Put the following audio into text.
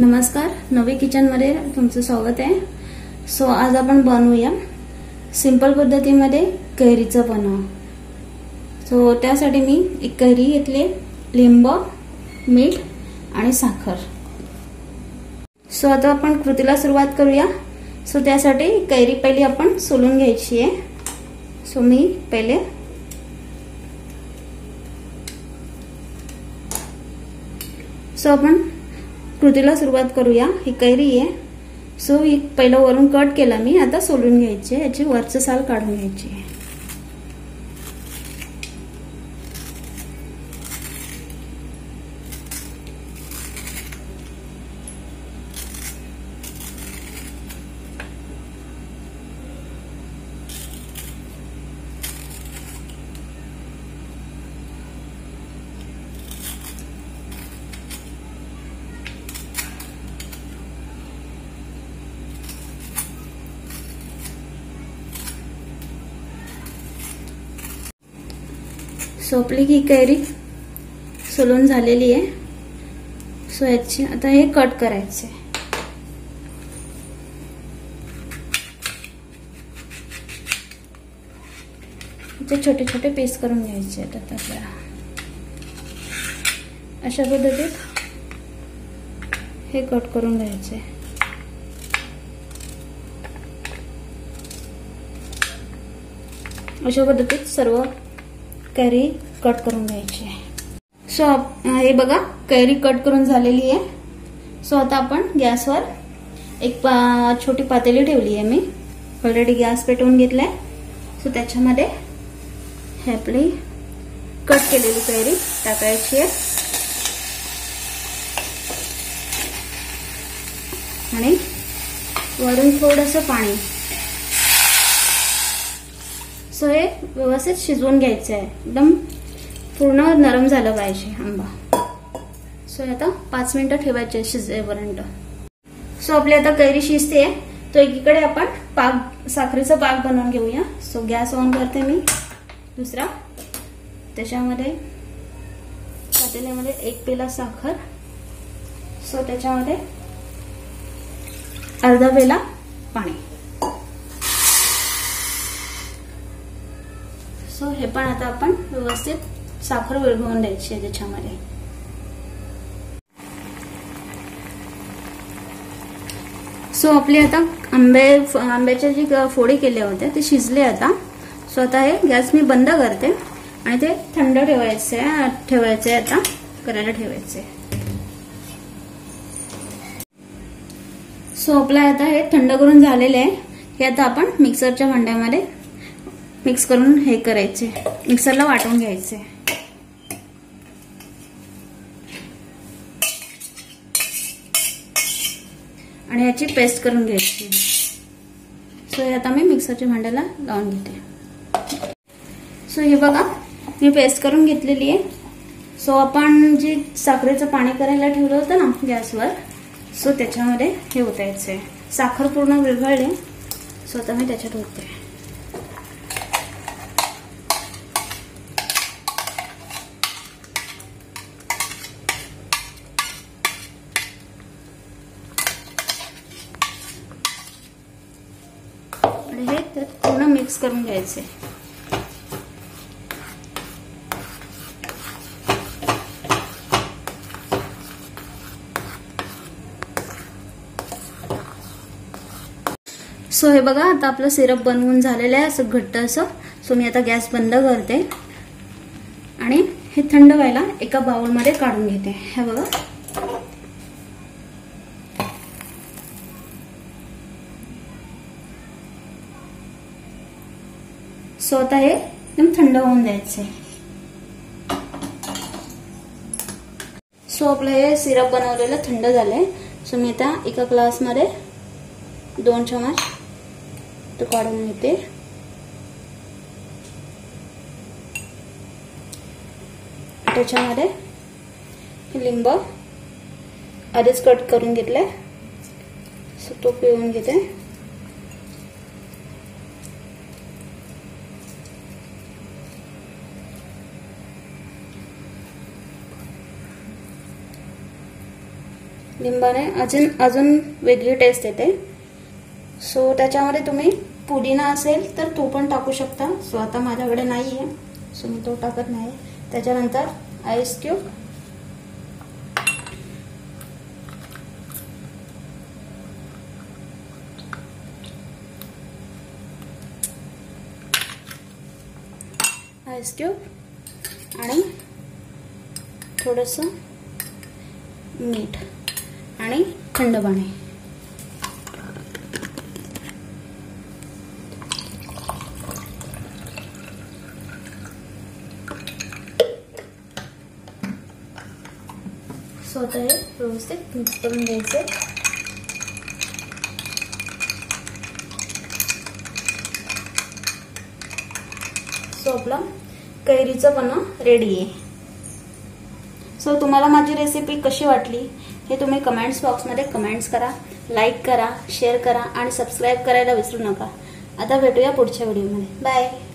नमस्कार, नवे किचनमध्ये तुमचं स्वागत आहे। सो आज आपण बनवूया सिंपल पद्धतीमध्ये कैरीचं पन्ह। सो त्यासाठी मी एक कैरी घेतली, लिंब, मीठ आणि साखर। सो आता आपण कृतीला सुरुवात करूया। सो त्यासाठी कैरी पहिले आपण सोलून घ्यायची आहे। सो मी पहिले आपण कृतीला सुरुवात करूया। ही कैरी आहे। सो ही पहिला वरून कट केला मी, आता सोलून घ्यायची आहे, याची वरची साल काढून घ्यायची आहे। सो आपली ही कैरी सोलून झालेली आहे। सो याची आता हे कट करायचे। इथे छोटे छोटे पीस करून घ्यायचे आहेत आपल्याला। अशा पद्धतीत हे कट करून घ्यायचे। अशा पद्धतीत सर्व कैरी कट करून घ्यायची आहे। सो हे बघा कैरी कट करून झालेली आहे। सो आता आपण गॅसवर एक छोटी पातेली ठेवली आहे। मी ऑलरेडी गॅस पेटवून घेतलाय। सो त्याच्यामध्ये हे आपली कट केलेली कैरी टाकायची आहे आणि वरून थोडंसं पाणी। सो हे व्यवस्थित शिजवून घ्यायचं आहे, एकदम पूर्ण नरम झालं पाहिजे आंबा। सो आता 5 मिनिटं ठेवायचे शिजेपर्यंत। सो आपली आता कैरी शिजते आहे। तो एकीकडे आपण पाक, साखरेचा पाक बनवून घेऊया। सो गॅस ऑन करते मी दुसरा। त्याच्यामध्ये पातेल्यामध्ये 1 पेला साखर। सो त्याच्यामध्ये अर्धा पेला पाणी। सो हे पण आता आपण व्यवस्थित साखर विरघळवून द्यायची आहे त्याच्यामध्ये। सो आपले आता आंब्याच्या जी फोडी केल्या होत्या ते शिजले आता। सो आता हे गॅस मी बंद करते आणि ते थंड ठेवायचे आहे, आता करायला ठेवायचे। सो आपला आता हे थंड करून झालेले आहे। हे आता आपण मिक्सरच्या भांड्यामध्ये मिक्स करून हे करायचे, मिक्सरला वाटून घ्यायचे। आणि याची पेस्ट करून घ्यायची। सो हे आता मी मिक्सरच्या भांड्याला लावून घेते। सो हे बघा मी पेस्ट करून घेतलेली आहे। सो आपण जे साखरेचं पाणी करायला ठेवलं होतं ना गॅसवर, सो त्याच्यामध्ये हे ओतायचे। साखर पूर्ण विरघळले। सो आता मी त्याच्यात ओतते। पूर्ण मिक्स करून घ्यायचे। सो हे बघा आता आपलं सिरप बनवून झालेलं आहे, असं घट्ट असं। सो मी आता गॅस बंद करते आणि हे थंड व्हायला एका बाउलमध्ये काढून घेते। हे बघा स्वतः हे एकदम थंड होऊन द्यायचे। सो आपलं हे सिरप बनवलेलं थंड झालंय। सो मी आता एका ग्लासमध्ये 2 चमच तो काढून घेते। त्याच्यामध्ये लिंब आधीच कट करून घेतलाय, सो तो पिळून घेते। लिंबाने अजून वेगळी टेस्ट येते। सो त्याच्यामध्ये तुम्ही पुदिना असेल तर तो पण टाकू शकता। सो आता माझ्याकडे नाही आहे, सो मी तो टाकत नाही। त्याच्यानंतर आईस क्यूब, आईस क्यूब आणि थोडंसं मीठ आणि थंड पाणी। सो आता हे व्यवस्थित मिक्स करून घ्यायचं। सो आपला कैरीचं पन्ह रेडी आहे। सो तुम्हाला माझी रेसिपी कशी वाटली हे तुम्ही कमेंट्स बॉक्समध्ये कमेंट्स करा, लाईक करा, शेअर करा आणि सबस्क्राइब करायला विसरू नका। आता भेटूया पुढच्या व्हिडिओमध्ये। बाय।